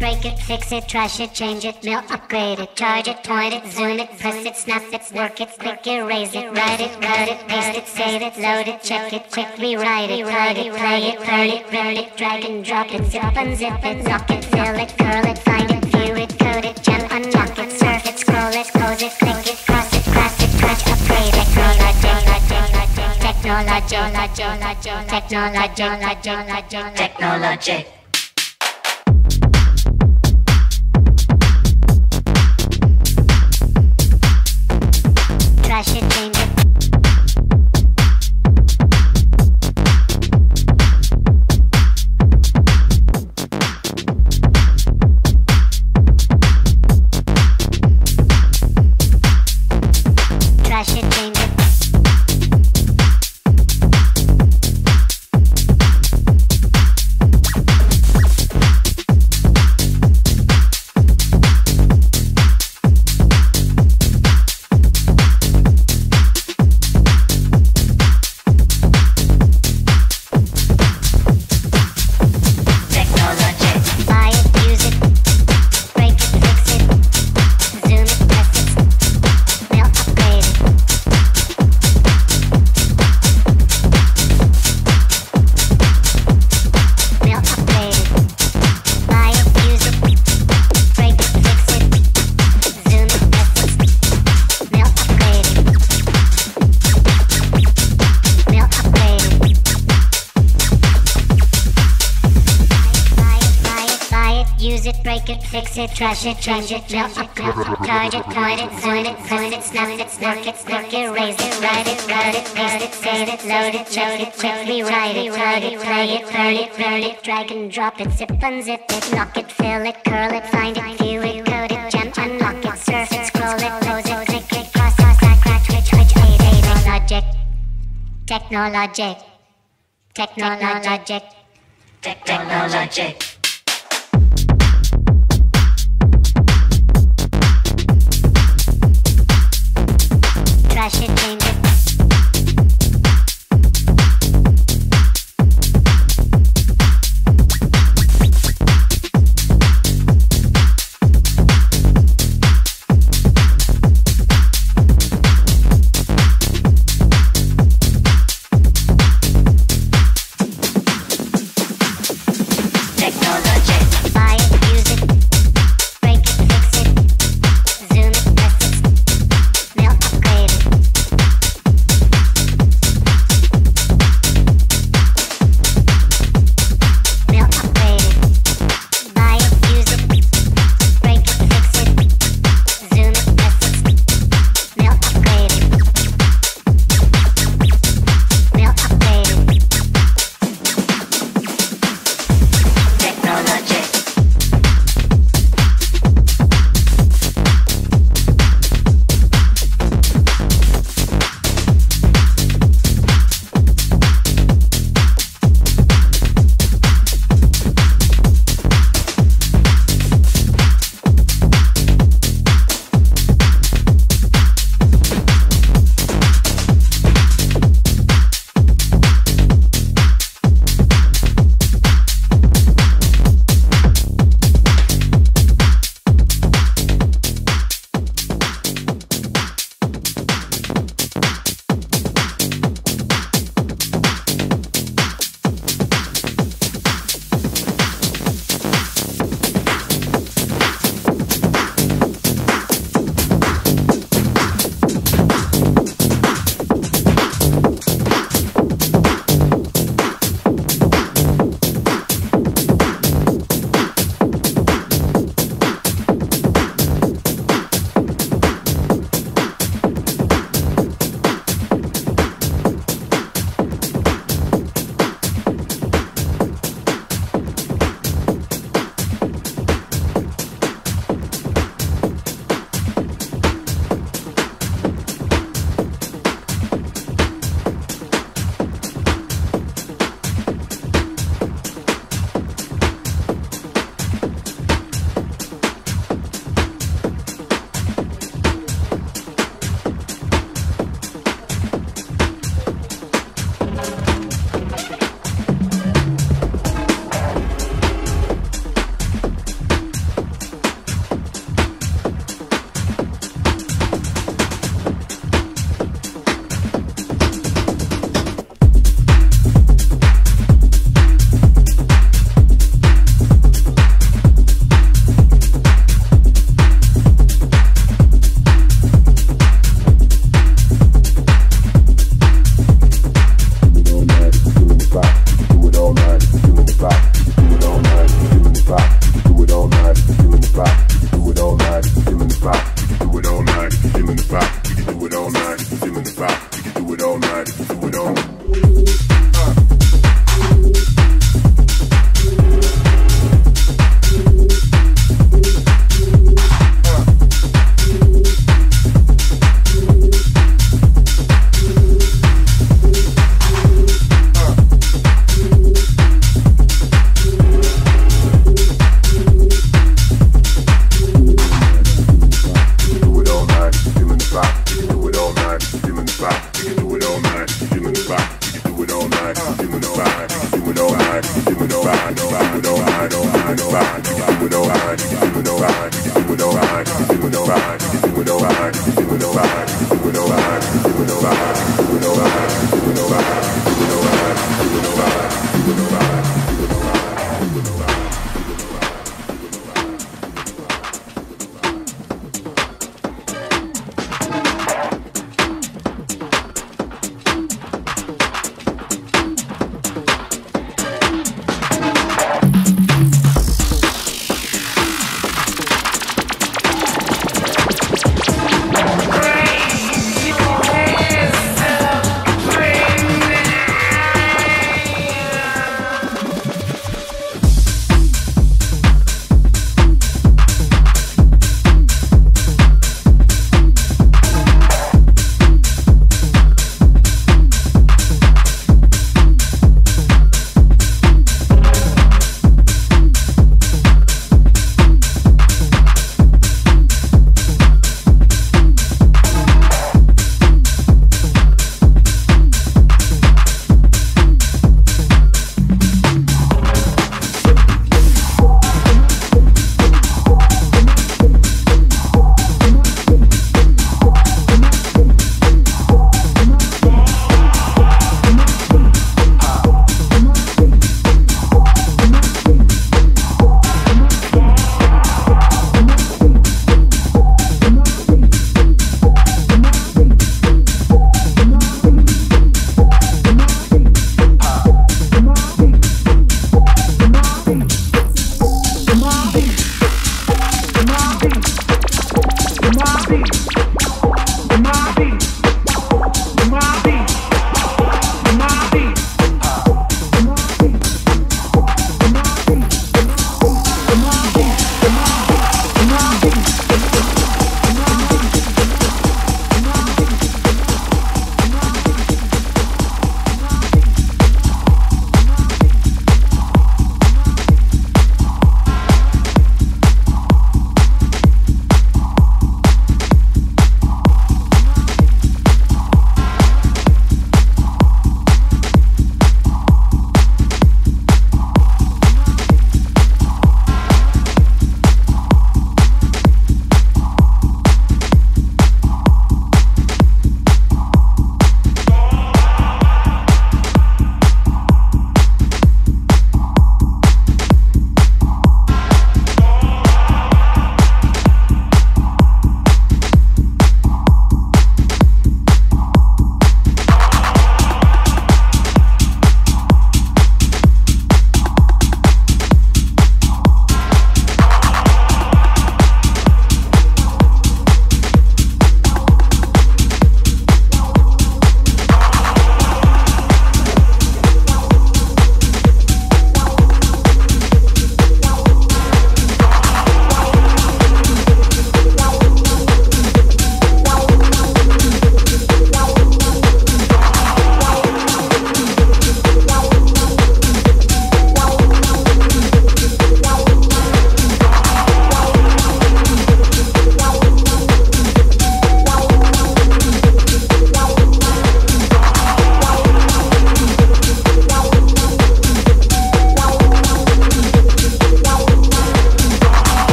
break it, fix it, trash it, change it, mill, upgrade it, charge it, point it, zoom it, press it, snap it, work it, quick erase it, write it, cut it, paste it, save it, load it, check it, quick rewrite it, plug it, play it, turn it, roll it, drag and drop it, zip and zip it, lock it, fill it, curl it, find it, view it, code it, jump, unlock it, surf it, scroll it, close it, click it, cross it, cross it, touch, upgrade it, technologic. Trash it, change it. Trash it, change it. Use it, break it, fix it, trash it, change it, mill, upgrade, charge it, point it, zoom it, snap it, snark it, erase it, write it, cut it, paste it, save it, load it, load it, check, rewrite it, plug it, play it, turn it, roll it, drag and drop it, zip and zip it, lock it, fill it, curl it, find it, view it, code it, jump, unlock it, surf it, scroll it, close it, click it, cross, crash, switch, technologic. Trash it, change it.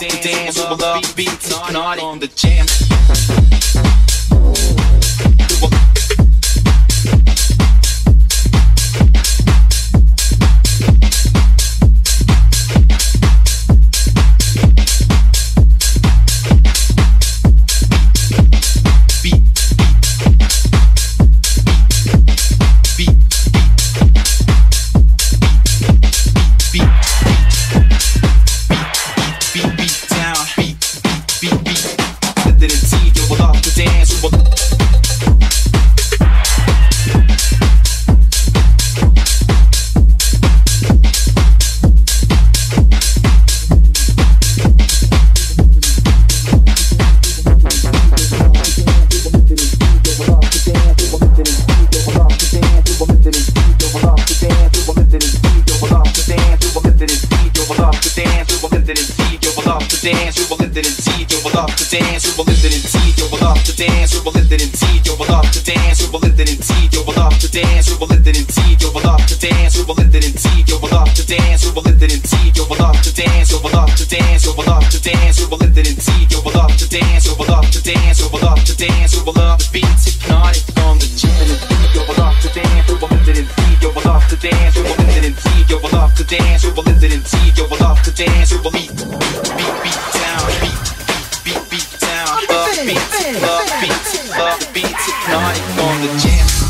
dance, love beats, not on the jam. Beats, love beats, hypnotic on the jam.